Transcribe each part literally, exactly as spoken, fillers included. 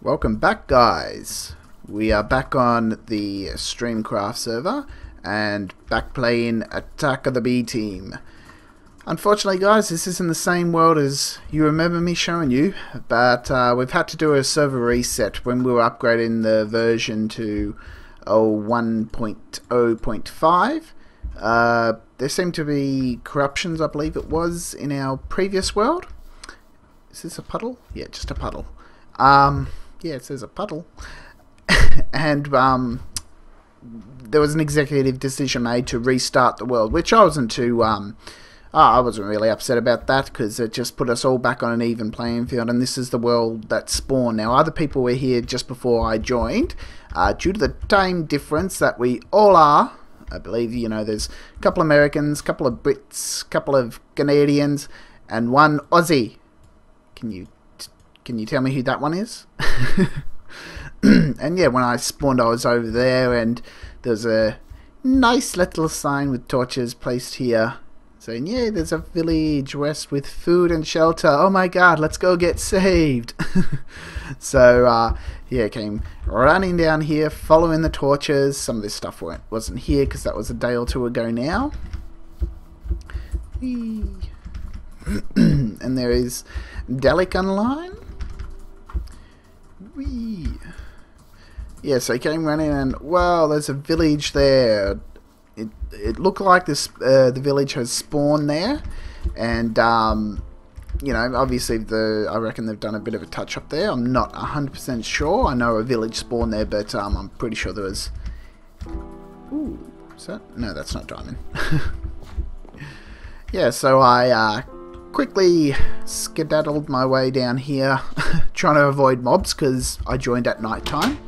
Welcome back, guys. We are back on the Streamcraft server and back playing Attack of the B-Team. Unfortunately, guys, this isn't the same world as you remember me showing you, but uh, we've had to do a server reset when we were upgrading the version to oh, one point oh point five. Uh, there seemed to be corruptions, I believe it was, in our previous world. Is this a puddle? Yeah, just a puddle. Um... Yeah, it says a puddle. and um, there was an executive decision made to restart the world, which I wasn't too... Um, oh, I wasn't really upset about that, because it just put us all back on an even playing field, and this is the world that spawned. Now, other people were here just before I joined. Uh, due to the time difference that we all are, I believe, you know, there's a couple of Americans, a couple of Brits, a couple of Canadians, and one Aussie. Can you... Can you tell me who that one is? And yeah, when I spawned, I was over there, and there's a nice little sign with torches placed here saying, yeah, there's a village west with food and shelter. Oh my god, let's go get saved. So uh, yeah, I came running down here following the torches. Some of this stuff weren't, wasn't here because that was a day or two ago now. And there is Dalek online. Yeah, so he came running and, wow, there's a village there. It, it looked like this uh, the village has spawned there. And, um, you know, obviously the I reckon they've done a bit of a touch-up there. I'm not one hundred percent sure. I know a village spawned there, but um, I'm pretty sure there was... Ooh, is that? No, that's not diamond. Yeah, so I uh, quickly skedaddled my way down here, trying to avoid mobs, because I joined at night time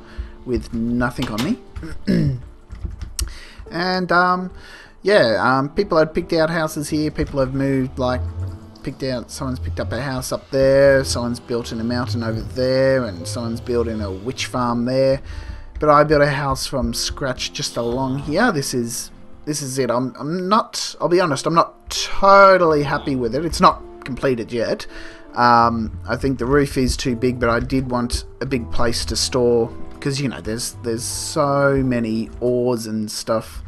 with nothing on me. And um, yeah, um, people had picked out houses here, people have moved, like, picked out, someone's picked up a house up there, someone's built in a mountain over there, and someone's building a witch farm there. But I built a house from scratch just along here. This is... This is it. I'm, I'm not, I'll be honest, I'm not totally happy with it. It's not completed yet. Um, I think the roof is too big, but I did want a big place to store, because, you know, there's there's so many ores and stuff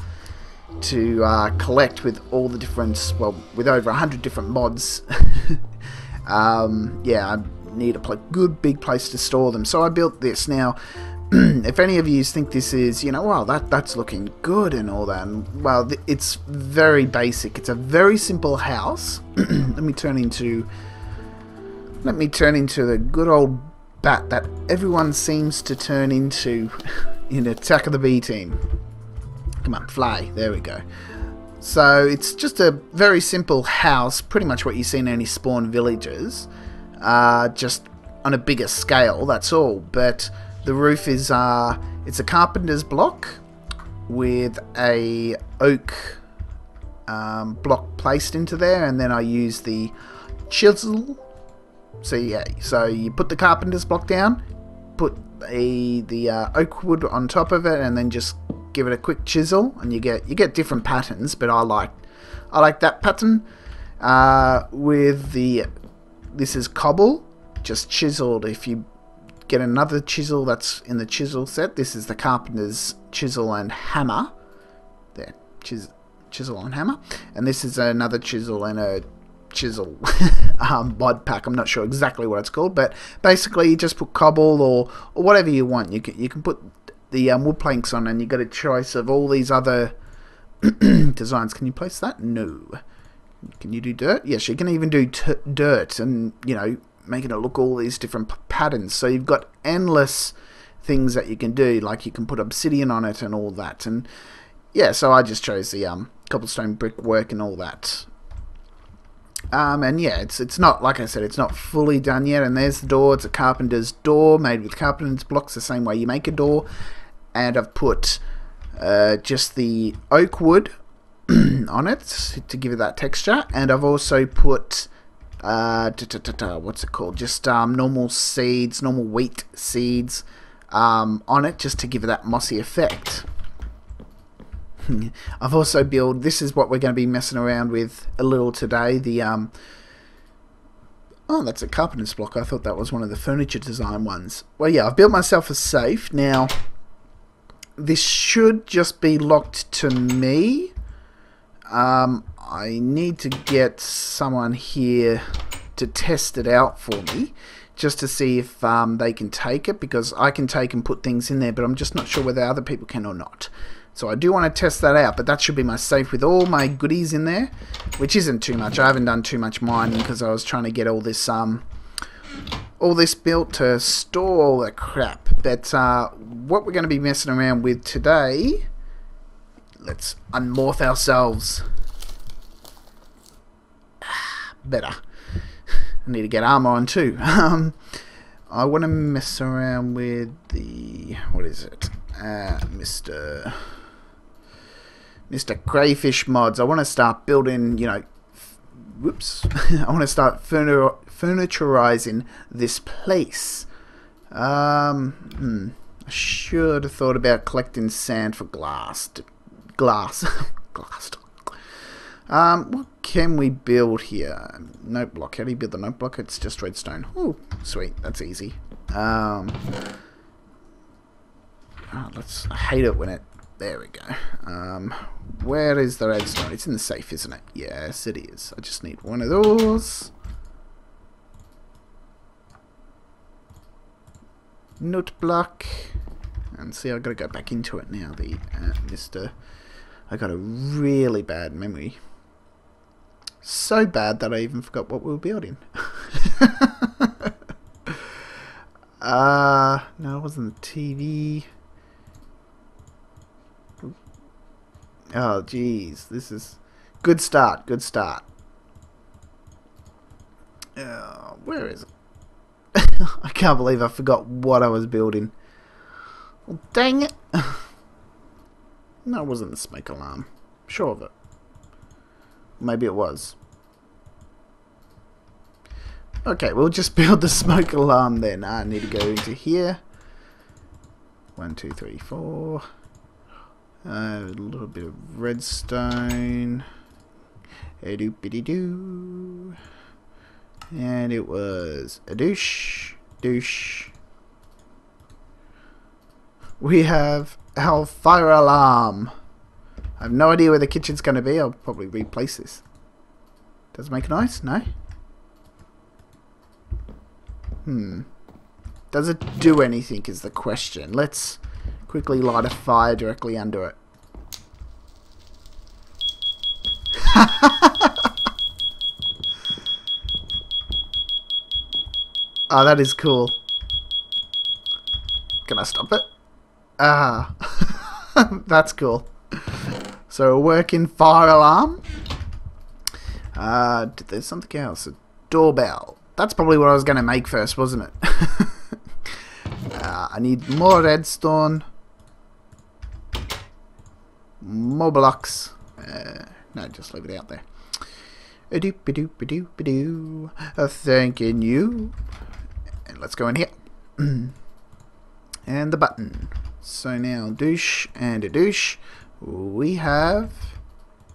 to uh, collect with all the different, well, with over one hundred different mods. um, yeah, I need a good big place to store them. So I built this. Now, if any of you think this is, you know, wow, that, that's looking good and all that, and, well, th it's very basic. It's a very simple house. Let me turn into, let me turn into the good old bat that everyone seems to turn into in Attack of the B-Team. Come on, fly. There we go. So it's just a very simple house, pretty much what you see in any spawn villages, uh, just on a bigger scale, that's all. But... the roof is, uh, it's a carpenter's block with a oak um, block placed into there, and then I use the chisel. So yeah, so you put the carpenter's block down, put a, the uh, oak wood on top of it, and then just give it a quick chisel, and you get you get different patterns. But I like I like that pattern uh, with the this is cobble, just chiseled. If you get another chisel that's in the chisel set. This is the carpenter's chisel and hammer. There, chis chisel and hammer. And this is another chisel and a chisel um, mod pack. I'm not sure exactly what it's called, but basically you just put cobble or, or whatever you want. You can, you can put the um, wood planks on, and you get a choice of all these other designs. Can you place that? No. Can you do dirt? Yes, you can even do t dirt and, you know, making it look all these different patterns. So you've got endless things that you can do, like you can put obsidian on it and all that. And yeah, so I just chose the um, cobblestone brickwork and all that. Um, and yeah, it's it's not, like I said, it's not fully done yet. And there's the door. It's a carpenter's door made with carpenter's blocks, the same way you make a door. And I've put uh, just the oak wood on it to give it that texture. And I've also put... Uh, da, da, da, da, what's it called? Just um, normal seeds, normal wheat seeds um, on it, just to give it that mossy effect. I've also built, this is what we're going to be messing around with a little today, the um, Oh, that's a carpenter's block. I thought that was one of the furniture design ones. Well, yeah, I've built myself a safe. Now, this should just be locked to me. Um, I need to get someone here to test it out for me, just to see if um, they can take it, because I can take and put things in there, but I'm just not sure whether other people can or not. So I do want to test that out, but that should be my safe with all my goodies in there, which isn't too much. I haven't done too much mining because I was trying to get all this um, all this built to store all that crap. But uh, what we're going to be messing around with today, let's unmorph ourselves. Ah, better. I need to get armor on too. Um, I want to mess around with the, what is it? Uh, Mister Mister Crayfish mods. I want to start building, you know, whoops. I want to start furni furniturizing this place. Um, hmm. I should have thought about collecting sand for glass. To, glass. glass. To, um, what can we build here? Note block. How do you build the note block? It's just redstone. Oh, sweet. That's easy. Um... Oh, let's, I hate it when it, there we go. Um, where is the redstone? It's in the safe, isn't it? Yes, it is. I just need one of those. Note block. And see, I've got to go back into it now. The uh, Mister I got a really bad memory. So bad that I even forgot what we were building. uh, no, it wasn't the T V. Oh, geez, this is good start, good start. Uh, where is it? I can't believe I forgot what I was building. Well, dang it. No, it wasn't the smoke alarm. I'm sure of it. Maybe it was. Okay, we'll just build the smoke alarm then. I need to go into here. One, two, three, four. Uh, a little bit of redstone. A doo bitty doo. And it was a douche. Douche. We have our fire alarm. I have no idea where the kitchen's going to be. I'll probably replace this. Does it make noise? No? Hmm. Does it do anything is the question. Let's quickly light a fire directly under it. Oh, that is cool. Can I stop it? Ah, that's cool. So a working fire alarm. Uh, there's something else. A doorbell. That's probably what I was going to make first, wasn't it? uh, I need more redstone. More blocks. Uh, no, just leave it out there. A doop a doop a doop a doo. A thanking you. And let's go in here. And the button. So now, douche and a douche. We have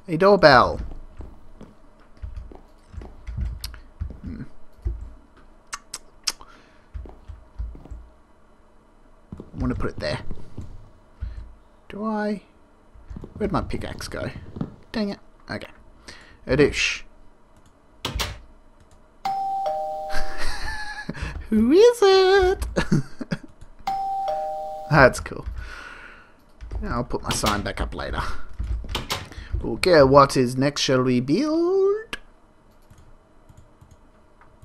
a doorbell. Hmm. I want to put it there. Do I? Where'd my pickaxe go? Dang it. Okay. A douche. Who is it? That's cool. I'll put my sign back up later. Okay, what is next? Shall we build?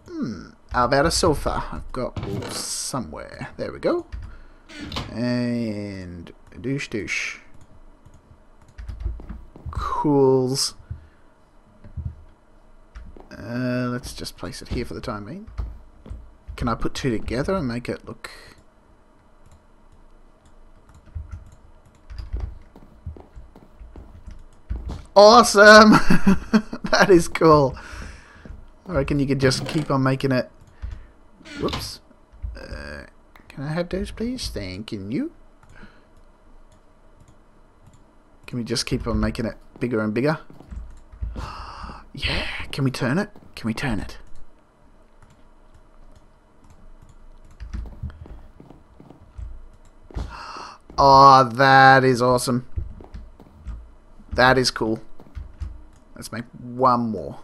Hmm. How about a sofa? I've got wool somewhere. There we go. And a douche douche. Cools. Uh, let's just place it here for the time being. Can I put two together and make it look? Awesome! That is cool. I reckon you could just keep on making it. Whoops. Uh, can I have those, please? Thank you. Can we just keep on making it bigger and bigger? Yeah, can we turn it? Can we turn it? Oh, that is awesome. That is cool. Let's make one more.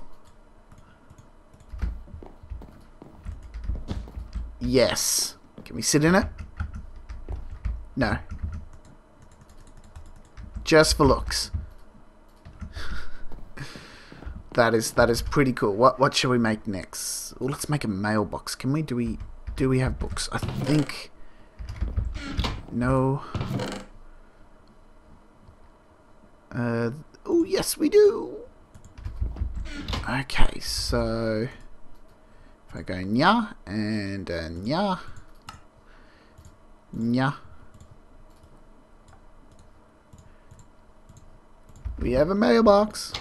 Yes. Can we sit in it? No. Just for looks. That is that is pretty cool. What what should we make next? Well, let's make a mailbox. Can we do we do we have books? I think no. Uh oh yes we do. Okay, so if I go nya and uh, nya nya, we have a mailbox.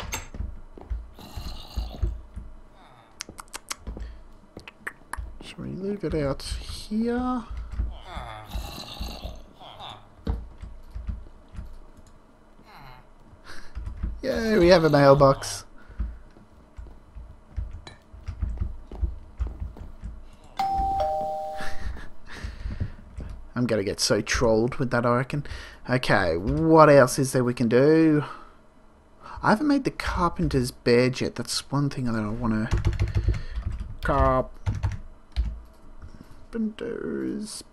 Should we leave it out here? Yay, we have a mailbox. I'm gonna get so trolled with that, I reckon. Okay, what else is there we can do? I haven't made the carpenter's bed yet. That's one thing that I want to... Carpenter's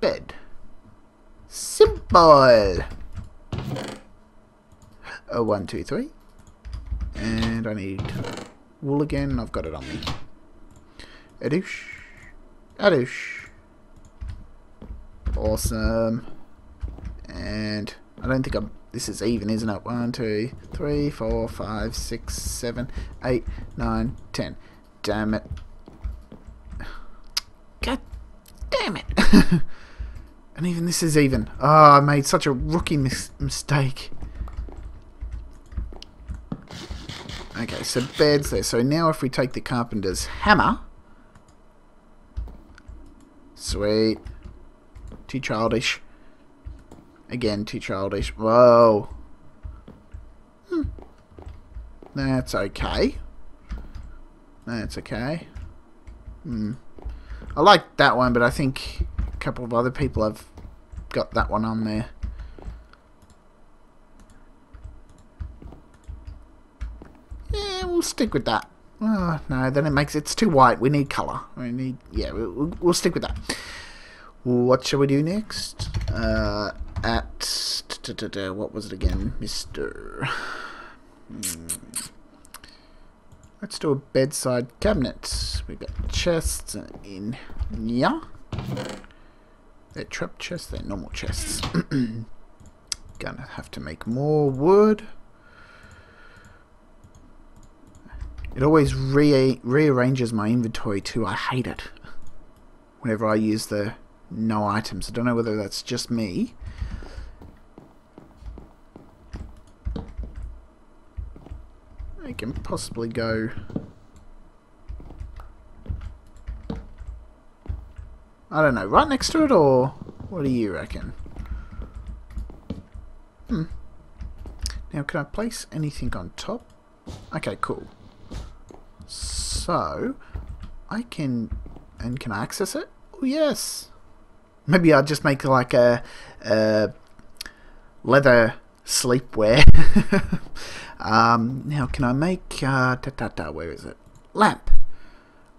bed. Simple! Oh, one, two, three. And I need wool again. I've got it on me. Adoosh. Adoosh. Awesome. And I don't think I'm... This is even, isn't it? One, two, three, four, five, six, seven, eight, nine, ten. Damn it. God damn it. And even this is even. Oh, I made such a rookie mis mistake. Okay, so bed's there. So now if we take the carpenter's hammer. Sweet. Too childish. Again, too childish. Whoa. Hmm. That's okay. That's okay. Hmm. I like that one, but I think a couple of other people have got that one on there. Yeah, we'll stick with that. Oh, no, then it makes... It's too white. We need colour. We need... Yeah, we'll, we'll stick with that. What shall we do next? Uh... At t -t -t what was it again, Mister? Mm. Let's do a bedside cabinet. We've got chests in yeah. They're trap chests. They're normal chests. Gonna have to make more wood. It always re rearranges my inventory too. I hate it. Whenever I use the no items, I don't know whether that's just me. I can possibly go... I don't know, right next to it, or what do you reckon? Hmm. Now, can I place anything on top? Okay, cool. So, I can... And can I access it? Oh, yes! Maybe I'll just make like a, a leather sleepwear. Um, now, can I make... Uh, ta -ta -ta, where is it? Lamp.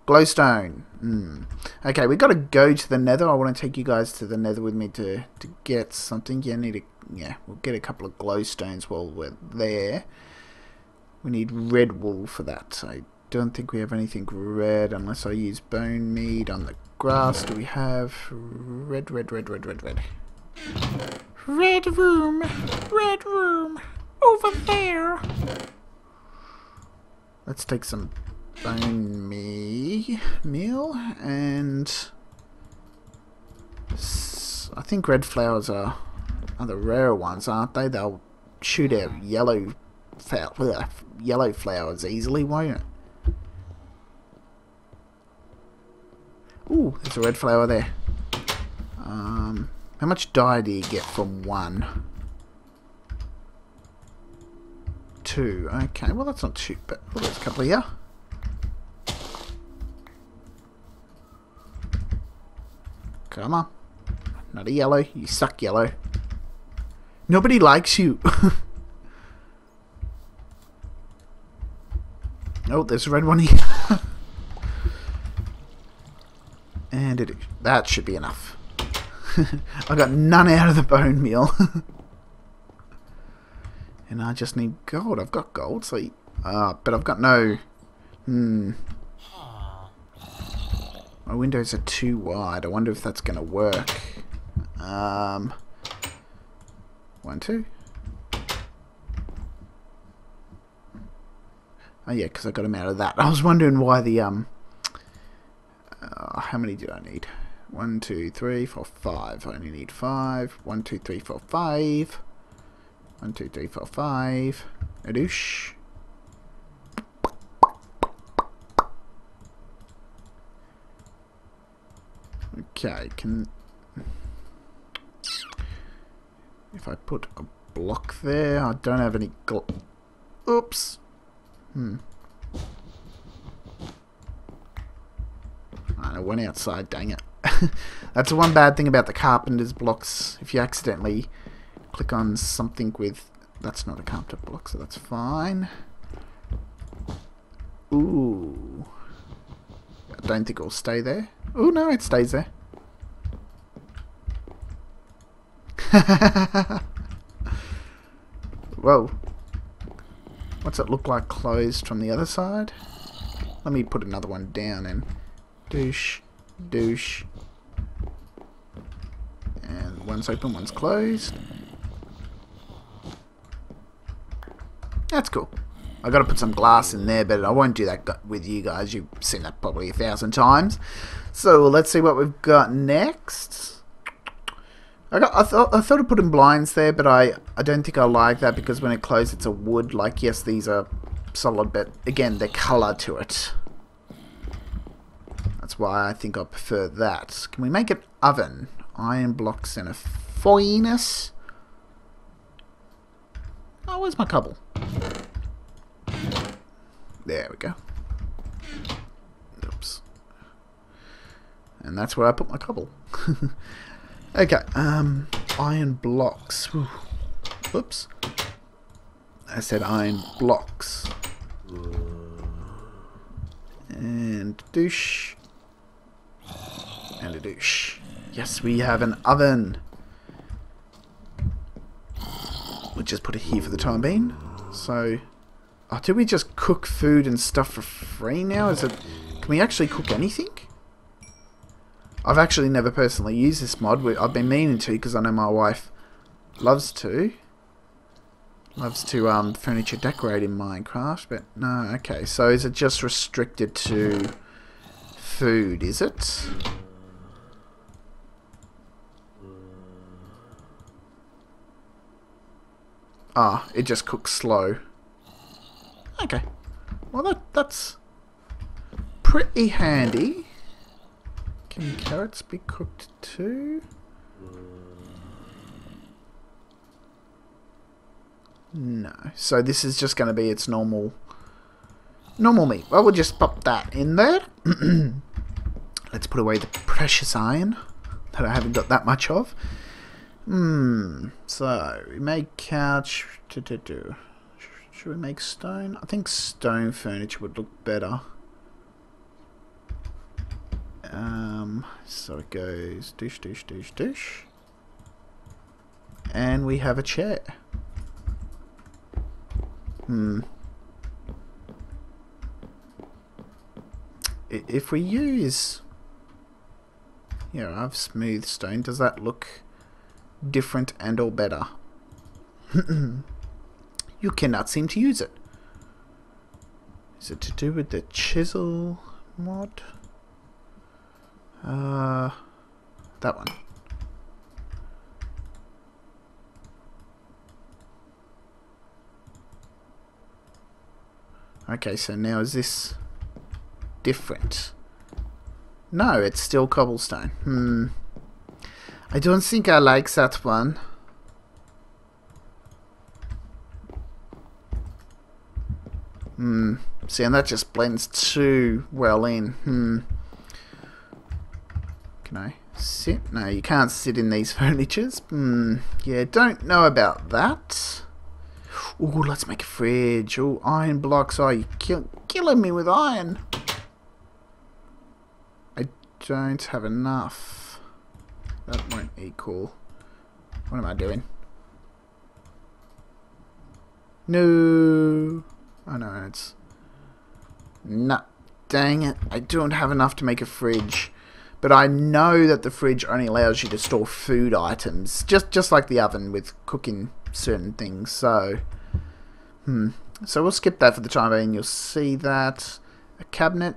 Glowstone. Mm. Okay, we've got to go to the nether. I want to take you guys to the nether with me to, to get something. Yeah, need a, yeah, we'll get a couple of glowstones while we're there. We need red wool for that. I don't think we have anything red unless I use bone mead on the grass. Do we have... Red, red, red, red, red, red. Red room. Red room. Over there. Let's take some bone me meal and s I think red flowers are, are the rare ones, aren't they? They'll shoot out yellow yellow flowers easily, won't it? Ooh, there's a red flower there. Um, how much dye do you get from one? Two. Okay, well that's not too bad. Oh, there's a couple here. Come on. Not a yellow. You suck, yellow. Nobody likes you. Oh, there's a red one here. And it, that should be enough. I got none out of the bone meal. And I just need gold. I've got gold, so... Uh, but I've got no... Hmm... My windows are too wide. I wonder if that's going to work. Um... One, two... Oh yeah, because I got him out of that. I was wondering why the, um... Uh, how many did I need? One, two, three, four, five. I only need five. One, two, three, four, five. One, two, three, four, five. Adoosh. Okay, can... If I put a block there, I don't have any gl... Oops. Hmm. Right, I went outside, dang it. That's the one bad thing about the carpenter's blocks. If you accidentally click on something with... That's not a carpenter block, so that's fine. Ooh. I don't think it'll stay there. Oh no, it stays there. Whoa. What's it look like closed from the other side? Let me put another one down and douche, douche. And one's open, one's closed. That's cool. I gotta put some glass in there, but I won't do that with you guys. You've seen that probably a thousand times. So let's see what we've got next. I, got, I, th I thought I put in blinds there, but I, I don't think I like that because when it closes it's a wood. Like, yes, these are solid, but again, the colour to it. That's why I think I prefer that. Can we make an oven? Iron blocks and a furnace. Oh, where's my cobble? There we go. Oops. And that's where I put my cobble. Okay, um, iron blocks. Ooh. Oops. I said iron blocks. And douche. And a douche. Yes, we have an oven. We'll just put it here for the time being. So, oh, do we just cook food and stuff for free now? Is it? Can we actually cook anything? I've actually never personally used this mod. I've been meaning to because I know my wife loves to. Loves to um, furniture decorate in Minecraft, but no, okay. So is it just restricted to food, is it? Ah, it just cooks slow. Okay. Well, that that's pretty handy. Can carrots be cooked too? No. So this is just going to be its normal normal meat. Well, we'll just pop that in there. Let's put away the precious iron that I haven't got that much of. Hmm. So, we make couch. Should we make stone? I think stone furniture would look better. Um, so it goes dish, dish, dish, dish. And we have a chair. Hmm. If we use... Yeah, I have smooth stone. Does that look different and or better? You cannot seem to use it. Is it to do with the chisel mod? Uh, that one. Okay, so now is this different? No, it's still cobblestone. Hmm. I don't think I like that one. Hmm. See, and that just blends too well in. Hmm. Can I Sit? No, you can't sit in these furnitures. Hmm, yeah, don't know about that. Ooh, let's make a fridge. Ooh, iron blocks. Oh, you're kill killing me with iron. I don't have enough. That won't equal. What am I doing? No. Oh, no, it's... Nah, dang it. I don't have enough to make a fridge. But I know that the fridge only allows you to store food items. Just, just like the oven with cooking certain things. So, hmm. So we'll skip that for the time being. You'll see that. A cabinet.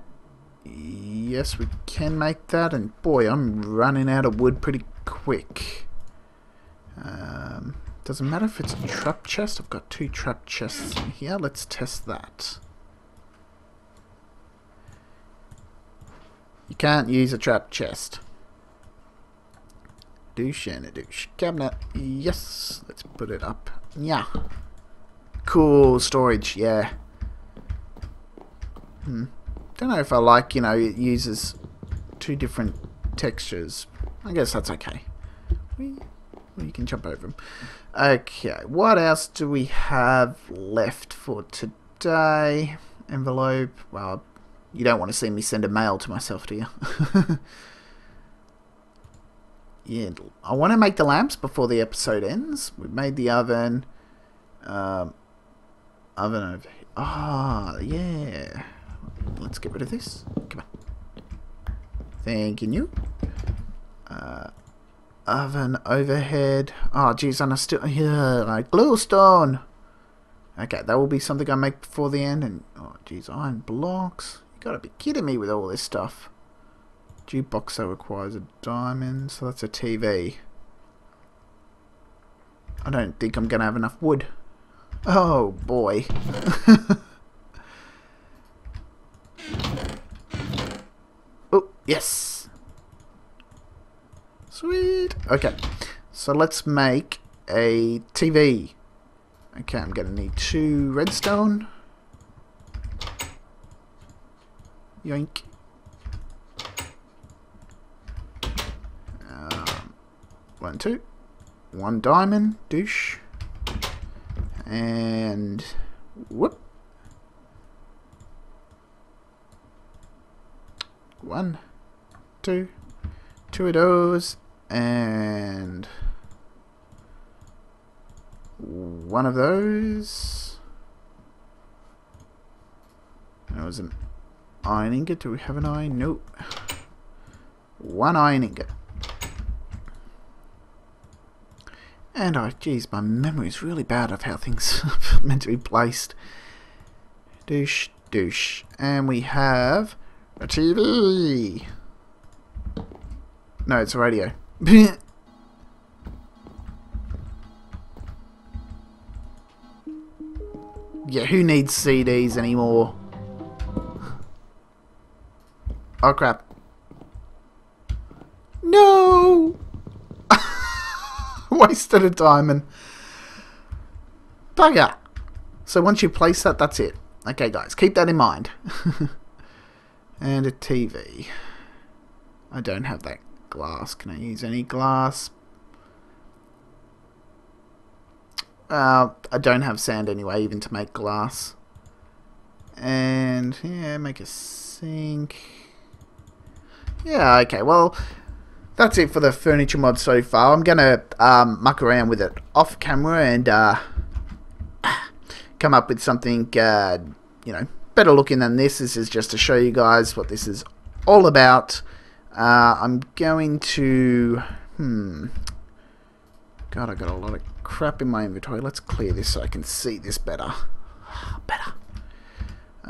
Yes, we can make that. And boy, I'm running out of wood pretty quick. Um, doesn't matter if it's a trap chest. I've got two trap chests in here. Let's test that. You can't use a trap chest. Douche and a douche. Cabinet. Yes. Let's put it up. Yeah. Cool storage. Yeah. Hmm. Don't know if I like, you know, it uses two different textures. I guess that's okay. We... You can jump over them. Okay, what else do we have left for today? Envelope. Well, you don't want to see me send a mail to myself, do you? Yeah, I want to make the lamps before the episode ends. We've made the oven. Um, oven over here. Ah, oh, yeah. Let's get rid of this. Come on. Thanking you. Uh... Oven overhead. Oh, geez, and I still yeah, like glowstone. Okay, that will be something I make before the end. And oh, geez, iron blocks. You gotta be kidding me with all this stuff. Jukebox that requires a diamond, so that's a T V. I don't think I'm gonna have enough wood. Oh boy. Oh yes. Sweet. Okay, so let's make a T V. Okay, I'm going to need two redstone. Yoink. Um, one, two. One diamond. Douche. And... Whoop. One. Two. Two of those. And one of those. That was an iron ingot. Do we have an iron? Nope. One iron ingot. And oh, geez, my memory's really bad of how things are meant to be placed. Douche, douche. And we have a T V. No, it's a radio. Yeah, who needs C Ds anymore? Oh crap. No! Wasted a diamond. Bugger. So once you place that, that's it. Okay guys, keep that in mind. And a T V. I don't have that glass. Can I use any glass? Uh, I don't have sand anyway, even to make glass. And yeah, make a sink. Yeah, okay, well, that's it for the furniture mod so far. I'm gonna um, muck around with it off camera and uh, come up with something, uh, you know, better looking than this. This is just to show you guys what this is all about. Uh, I'm going to... Hmm... God, I got a lot of crap in my inventory. Let's clear this so I can see this better. Better.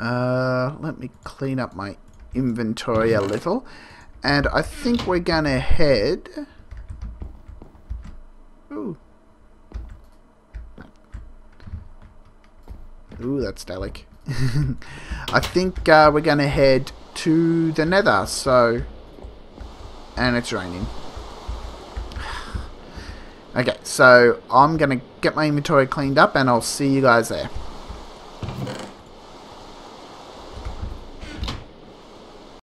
Uh, let me clean up my inventory a little. And I think we're gonna head... Ooh. Ooh, that's Dalek. I think uh, we're gonna head to the Nether, so... And it's raining. Okay, so I'm going to get my inventory cleaned up and I'll see you guys there.